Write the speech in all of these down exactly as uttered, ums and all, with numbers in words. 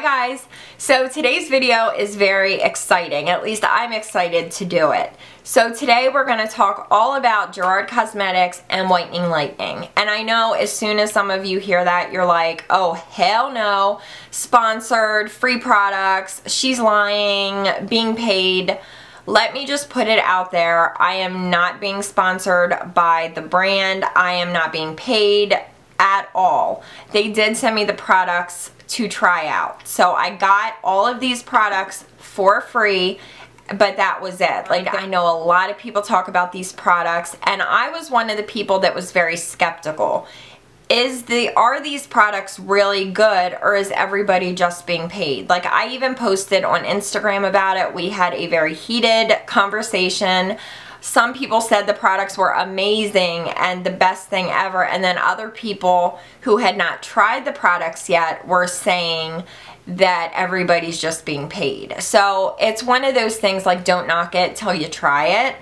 Hi guys! So today's video is very exciting, at least I'm excited to do it. So today we're going to talk all about Gerard Cosmetics and Whitening Lightning. And I know as soon as some of you hear that, you're like, oh hell no, sponsored, free products, she's lying, being paid. Let me just put it out there, I am not being sponsored by the brand, I am not being paid at all. They did send me the products to try out. So I got all of these products for free, but that was it. Like, I know a lot of people talk about these products, and I was one of the people that was very skeptical. Is the are these products really good, or is everybody just being paid? Like, I even posted on Instagram about it. We had a very heated conversation. Some people said the products were amazing and the best thing ever, and then other people who had not tried the products yet were saying that everybody's just being paid. So it's one of those things, like, don't knock it till you try it.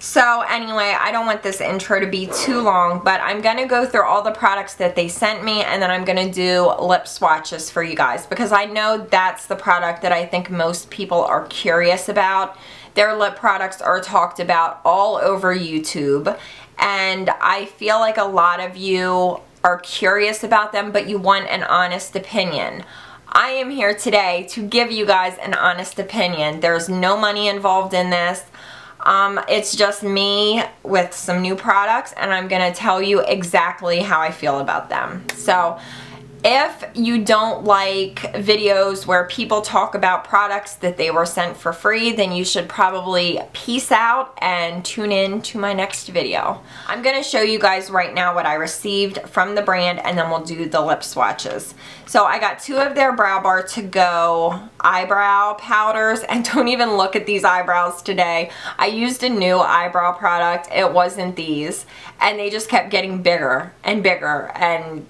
So anyway, I don't want this intro to be too long, but I'm going to go through all the products that they sent me, and then I'm going to do lip swatches for you guys, because I know that's the product that I think most people are curious about. Their lip products are talked about all over YouTube, and I feel like a lot of you are curious about them, but you want an honest opinion. I am here today to give you guys an honest opinion. There's no money involved in this. Um, it's just me with some new products, and I'm going to tell you exactly how I feel about them. So if you don't like videos where people talk about products that they were sent for free, then you should probably peace out and tune in to my next video. I'm going to show you guys right now what I received from the brand, and then we'll do the lip swatches. So I got two of their Brow Bar To Go eyebrow powders, and don't even look at these eyebrows today. I used a new eyebrow product. It wasn't these, and they just kept getting bigger and bigger, and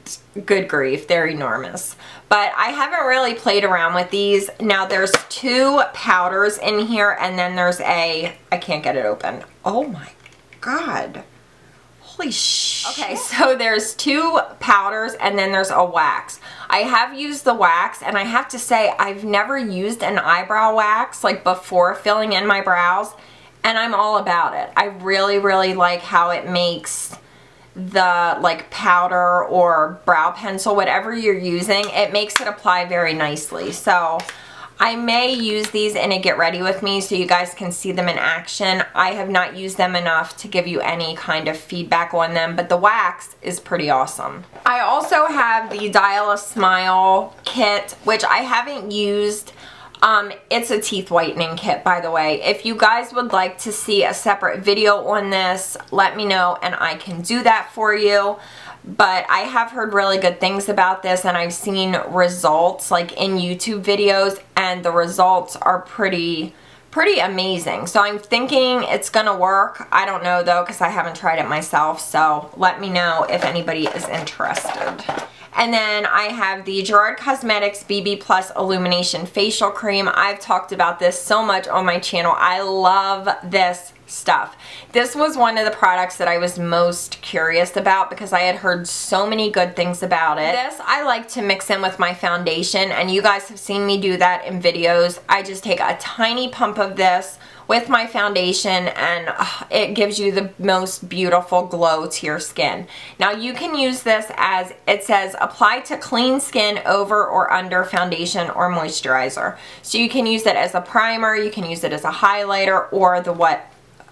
good grief, they're enormous. But I haven't really played around with these. Now there's two powders in here, and then there's a, I can't get it open. Oh my God. Holy shit. Okay, so there's two powders, and then there's a wax. I have used the wax, and I have to say I've never used an eyebrow wax like before filling in my brows, and I'm all about it. I really, really like how it makes the like powder or brow pencil, whatever you're using, it makes it apply very nicely. So I may use these in a get ready with me so you guys can see them in action. I have not used them enough to give you any kind of feedback on them, but the wax is pretty awesome. I also have the Dial a Smile kit, which I haven't used. Um, it's a teeth whitening kit, by the way. If you guys would like to see a separate video on this, let me know and I can do that for you. But I have heard really good things about this, and I've seen results like in YouTube videos, and the results are pretty, pretty amazing. So I'm thinking it's gonna work. I don't know though, because I haven't tried it myself. So let me know if anybody is interested. And then I have the Gerard Cosmetics B B Plus Illumination Facial Cream. I've talked about this so much on my channel. I love this stuff. This was one of the products that I was most curious about because I had heard so many good things about it. This I like to mix in with my foundation, and you guys have seen me do that in videos. I just take a tiny pump of this with my foundation, and uh, it gives you the most beautiful glow to your skin. Now you can use this as, it says, apply to clean skin over or under foundation or moisturizer. So you can use it as a primer, you can use it as a highlighter, or the what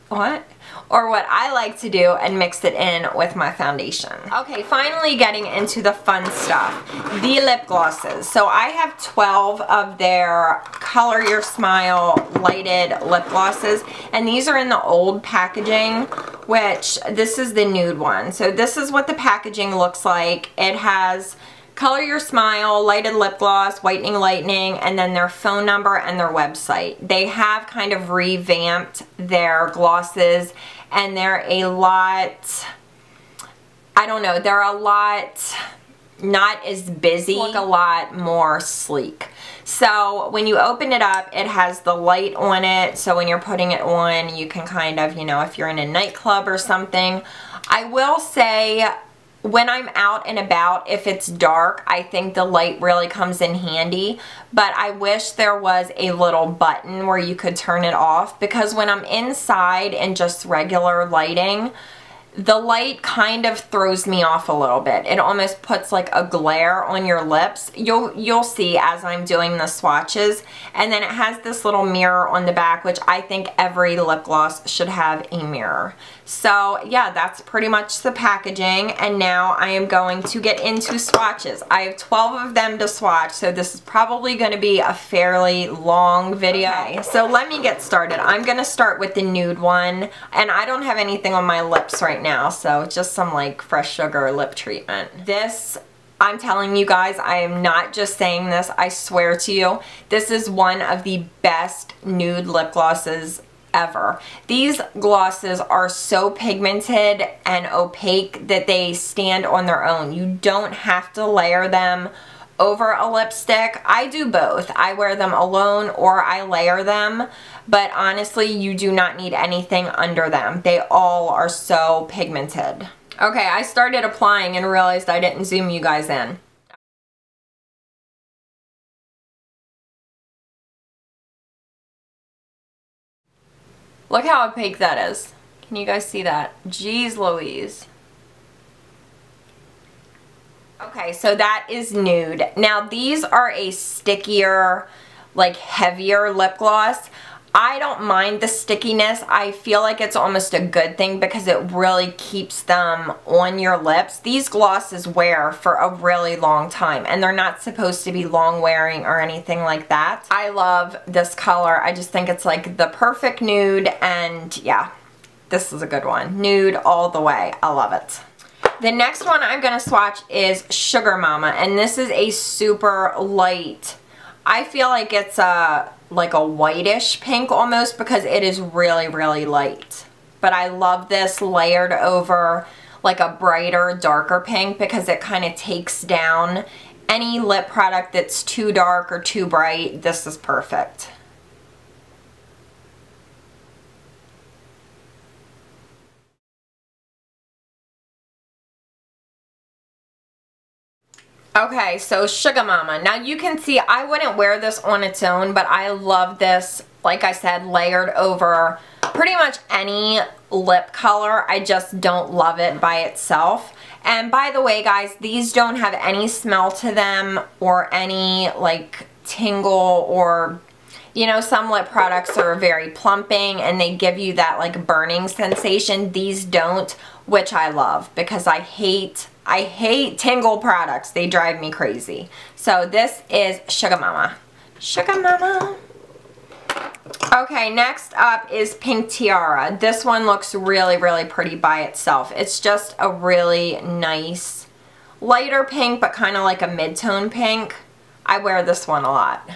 What? Or what I like to do and mix it in with my foundation. Okay, finally getting into the fun stuff, the lip glosses. So I have twelve of their Color Your Smile lighted lip glosses, and these are in the old packaging, which this is the nude one. So this is what the packaging looks like. It has Color Your Smile, lighted lip gloss, Whitening Lightning, and then their phone number and their website. They have kind of revamped their glosses, and they're a lot, I don't know, they're a lot not as busy, look a lot more sleek. So when you open it up, it has the light on it, so when you're putting it on, you can kind of, you know, if you're in a nightclub or something. I will say when I'm out and about, if it's dark, I think the light really comes in handy. But I wish there was a little button where you could turn it off, because when I'm inside and just regular lighting, the light kind of throws me off a little bit. It almost puts like a glare on your lips. You'll, you'll see as I'm doing the swatches. And then it has this little mirror on the back, which I think every lip gloss should have a mirror. So yeah, that's pretty much the packaging, and now I am going to get into swatches. I have twelve of them to swatch, so this is probably going to be a fairly long video. Okay, so let me get started. I'm going to start with the nude one, and I don't have anything on my lips right now, so just some like Fresh Sugar Lip Treatment. This, I'm telling you guys, I am not just saying this, I swear to you, this is one of the best nude lip glosses ever. These glosses are so pigmented and opaque that they stand on their own. You don't have to layer them over a lipstick. I do both. I wear them alone or I layer them, but honestly, you do not need anything under them. They all are so pigmented. Okay, I started applying and realized I didn't zoom you guys in. Look how opaque that is. Can you guys see that? Jeez Louise. Okay, so that is nude. Now these are a stickier, like heavier lip gloss. I don't mind the stickiness. I feel like it's almost a good thing because it really keeps them on your lips. These glosses wear for a really long time, and they're not supposed to be long wearing or anything like that. I love this color. I just think it's like the perfect nude, and yeah, this is a good one. Nude all the way. I love it. The next one I'm going to swatch is Sugar Mama, and this is a super light, I feel like it's a like a whitish pink almost, because it is really really light, but I love this layered over like a brighter darker pink, because it kind of takes down any lip product that's too dark or too bright. This is perfect. Okay, so Sugar Mama. Now you can see I wouldn't wear this on its own, but I love this, like I said, layered over pretty much any lip color. I just don't love it by itself. And by the way, guys, these don't have any smell to them or any like tingle, or you know, some lip products are very plumping and they give you that like burning sensation. These don't, which I love, because I hate I hate tingle products. They drive me crazy. So this is Sugar Mama. Sugar Mama. Okay, next up is Pink Tiara. This one looks really, really pretty by itself. It's just a really nice lighter pink, but kind of like a mid-tone pink. I wear this one a lot.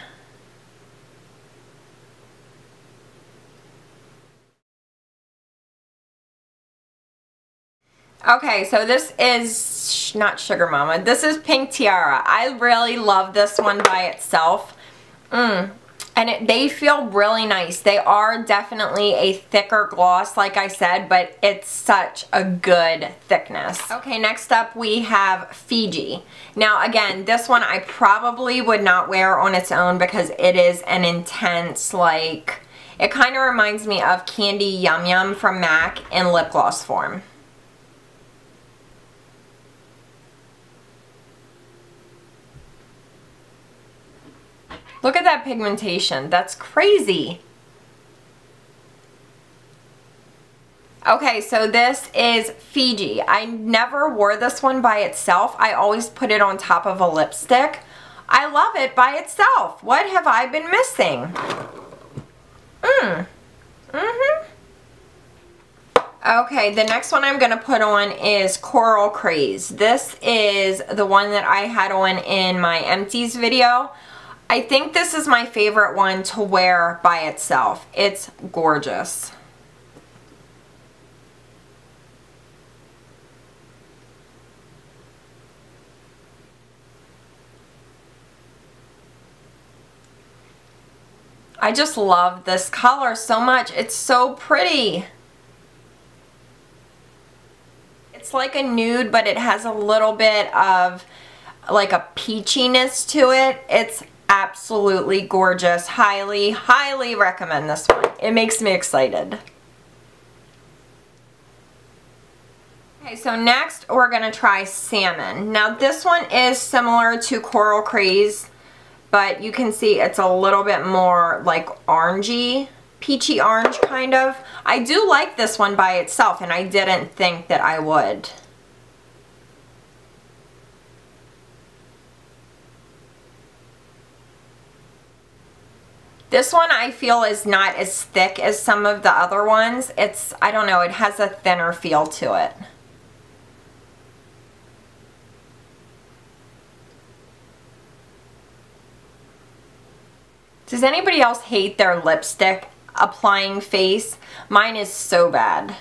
Okay, so this is not Sugar Mama. This is Pink Tiara. I really love this one by itself. Mm. And it, they feel really nice. They are definitely a thicker gloss, like I said, but it's such a good thickness. Okay, next up we have Fiji. Now again, this one I probably would not wear on its own, because it is an intense, like, it kind of reminds me of Candy Yum Yum from MAC in lip gloss form. Look at that pigmentation. That's crazy. Okay, so this is Fiji. I never wore this one by itself. I always put it on top of a lipstick. I love it by itself. What have I been missing? Mm. Mm-hmm. Okay, the next one I'm going to put on is Coral Craze. This is the one that I had on in my empties video. I think this is my favorite one to wear by itself. It's gorgeous. I just love this color so much. It's so pretty. It's It's like a nude, but it has a little bit of like a peachiness to it. It's absolutely gorgeous. Highly, highly recommend this one. It makes me excited. Okay, so next we're going to try Salmon. Now this one is similar to Coral Craze, but you can see it's a little bit more like orangey, peachy orange kind of. I do like this one by itself, and I didn't think that I would. This one I feel is not as thick as some of the other ones. It's, I don't know, it has a thinner feel to it. Does anybody else hate their lipstick applying face? Mine is so bad.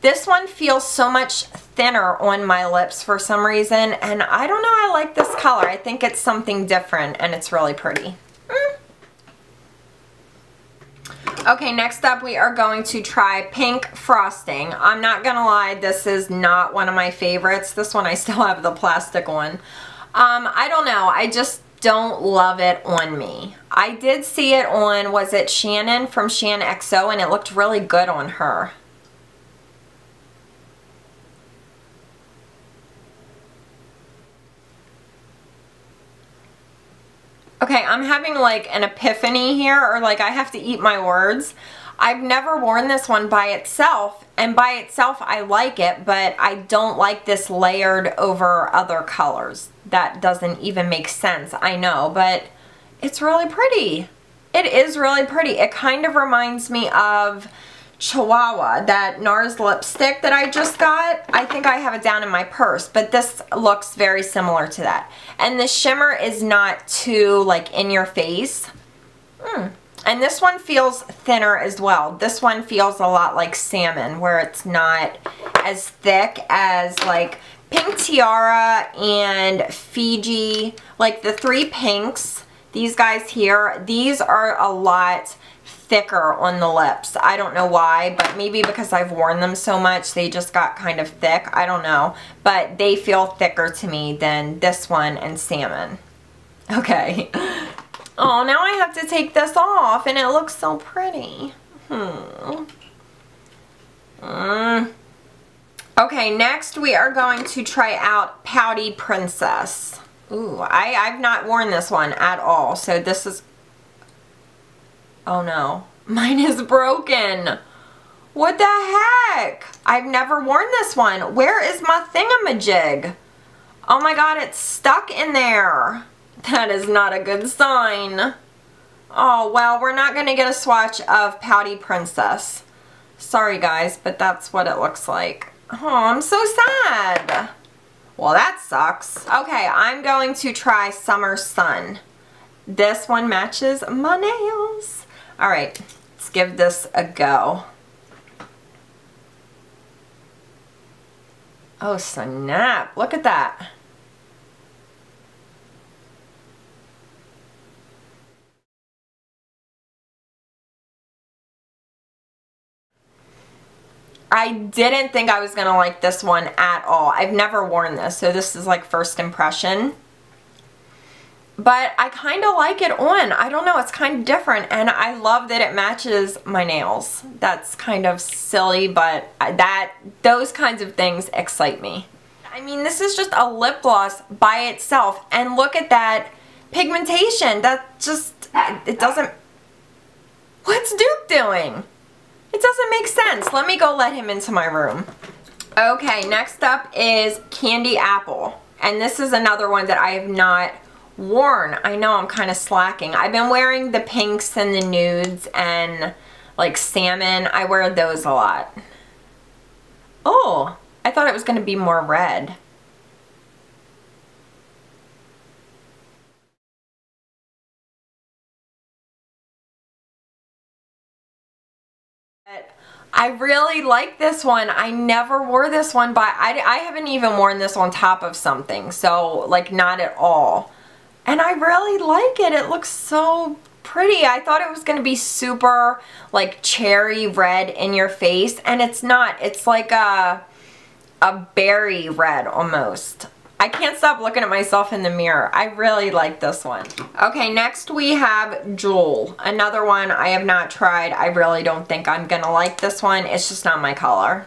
This one feels so much thinner on my lips for some reason, and I don't know, I like this color. I think it's something different, and it's really pretty. Okay, next up we are going to try Pink Frosting. I'm not gonna lie, this is not one of my favorites. This one I still have the plastic one. Um, I don't know, I just don't love it on me. I did see it on, was it Shannon from ShanXO, and it looked really good on her. Okay, I'm having like an epiphany here, or like I have to eat my words. I've never worn this one by itself, and by itself I like it, but I don't like this layered over other colors. That doesn't even make sense, I know, but it's really pretty. It is really pretty. It kind of reminds me of Chihuahua, that NARS lipstick that I just got. I think I have it down in my purse, but this looks very similar to that. And the shimmer is not too like in your face. Mm. And this one feels thinner as well. This one feels a lot like Salmon, where it's not as thick as like Pink Tiara and Fiji, like the three pinks, these guys here, these are a lot thicker on the lips. I don't know why, but maybe because I've worn them so much, they just got kind of thick. I don't know, but they feel thicker to me than this one and Salmon. Okay. Oh, now I have to take this off, and it looks so pretty. Hmm. Mm. Okay, next we are going to try out Pouty Princess. Ooh, I, I've not worn this one at all, so this is... Oh no, mine is broken. What the heck? I've never worn this one. Where is my thingamajig? Oh my god, it's stuck in there. That is not a good sign. Oh well, we're not gonna get a swatch of Pouty Princess. Sorry guys, but that's what it looks like. Oh, I'm so sad. Well, that sucks. Okay, I'm going to try Summer Sun. This one matches my nails. All right, let's give this a go. Oh snap, look at that. I didn't think I was gonna like this one at all. I've never worn this, so this is like first impression. But I kind of like it on. I don't know, it's kind of different, and I love that it matches my nails. That's kind of silly, but that those kinds of things excite me. I mean, this is just a lip gloss by itself, and look at that pigmentation. That just, it doesn't, what's Duke doing? It doesn't make sense. Let me go let him into my room. Okay, next up is Candy Apple, and this is another one that I have not worn. I know I'm kind of slacking. I've been wearing the pinks and the nudes and like Salmon. I wear those a lot. Oh, I thought it was going to be more red. I really like this one. I never wore this one, but I, I haven't even worn this on top of something, so like not at all. And I really like it. It looks so pretty. I thought it was going to be super like cherry red in your face, and it's not. It's like a a berry red almost. I can't stop looking at myself in the mirror. I really like this one. Okay, next we have Jewel. Another one I have not tried. I really don't think I'm gonna like this one. It's just not my color.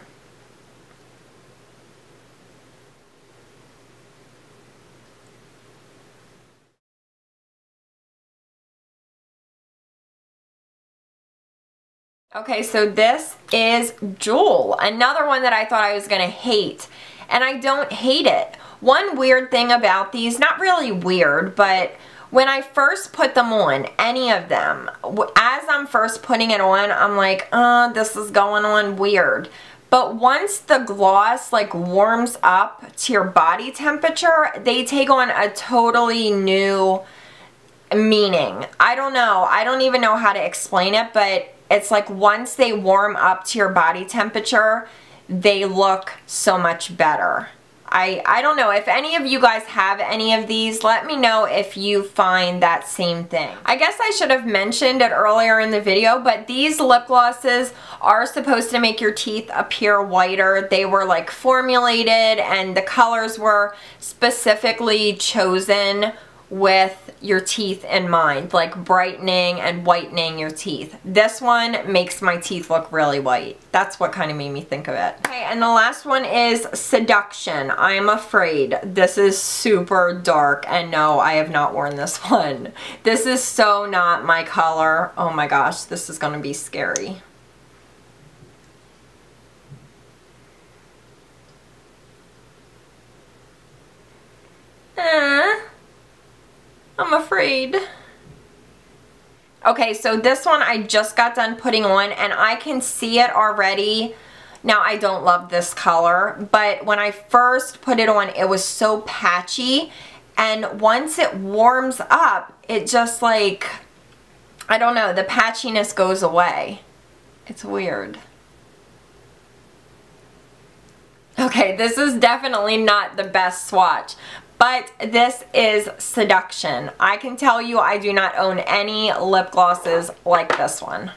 Okay, so this is Jewel. Another one that I thought I was gonna hate. And I don't hate it. One weird thing about these, not really weird, but when I first put them on, any of them, as I'm first putting it on, I'm like, uh, this is going on weird. But once the gloss like warms up to your body temperature, they take on a totally new meaning. I don't know. I don't even know how to explain it, but it's like once they warm up to your body temperature, they look so much better. I, I don't know. If any of you guys have any of these, let me know if you find that same thing. I guess I should have mentioned it earlier in the video, but these lip glosses are supposed to make your teeth appear whiter. They were like formulated and the colors were specifically chosen with your teeth in mind, like brightening and whitening your teeth. This one makes my teeth look really white. That's what kind of made me think of it. Okay, and the last one is Seduction. I am afraid this is super dark, and no, I have not worn this one. This is so not my color. Oh my gosh, this is gonna be scary. Eh. I'm afraid. Okay, so this one I just got done putting on and I can see it already. Now, I don't love this color, but when I first put it on, it was so patchy. And once it warms up, it just like, I don't know, the patchiness goes away. It's weird. Okay, this is definitely not the best swatch. But this is Seduction. I can tell you I do not own any lip glosses like this one.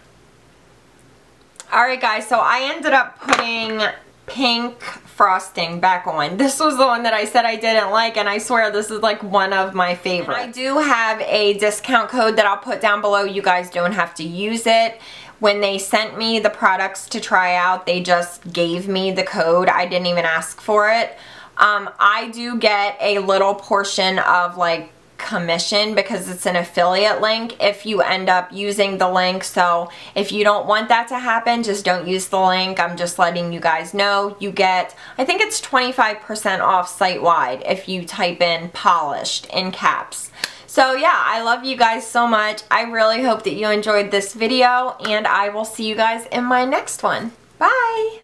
Alright guys, so I ended up putting pink frosting back on. This was the one that I said I didn't like, and I swear this is like one of my favorites. And I do have a discount code that I'll put down below. You guys don't have to use it. When they sent me the products to try out, they just gave me the code. I didn't even ask for it. Um, I do get a little portion of like commission because it's an affiliate link if you end up using the link. So if you don't want that to happen, just don't use the link. I'm just letting you guys know. You get, I think it's twenty-five percent off site-wide if you type in polished in caps. So yeah, I love you guys so much. I really hope that you enjoyed this video, and I will see you guys in my next one. Bye!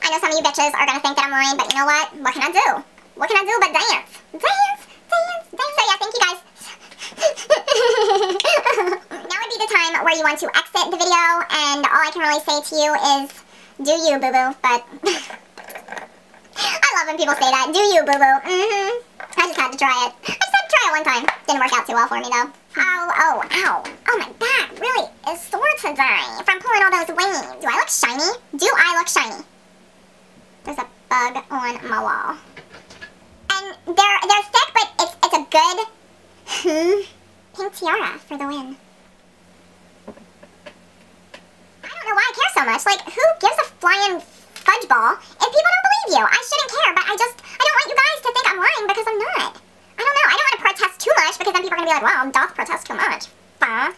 I know some of you bitches are gonna think that I'm lying, but you know what? What can I do? What can I do but dance? Dance, dance, dance. So yeah, thank you guys. Now would be the time where you want to exit the video, and all I can really say to you is, do you, boo-boo, but I love when people say that. Do you, boo-boo. Mm-hmm. I just had to try it. I just had to try it one time. Didn't work out too well for me, though. Oh, oh, ow. Oh, my back really is sore today from pulling all those wings. Do I look shiny? Do I look shiny? There's a bug on my wall. And they're they're thick, but it's it's a good hmm, pink tiara for the win. I don't know why I care so much. Like, who gives a flying fudge ball if people don't believe you? I shouldn't care, but I just, I don't want you guys to think I'm lying because I'm not. I don't know. I don't want to protest too much because then people are going to be like, wow, doth protest too much. Bah.